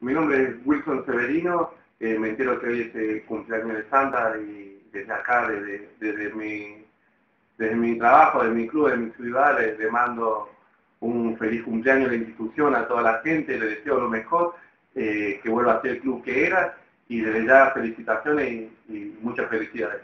Mi nombre es Wilson Severino, me entero que hoy es el cumpleaños de Santa y desde acá, desde mi trabajo, de mi club, de mi ciudad, le mando un feliz cumpleaños a la institución, a toda la gente, le deseo lo mejor, que vuelva a ser el club que era y desde ya felicitaciones y muchas felicidades.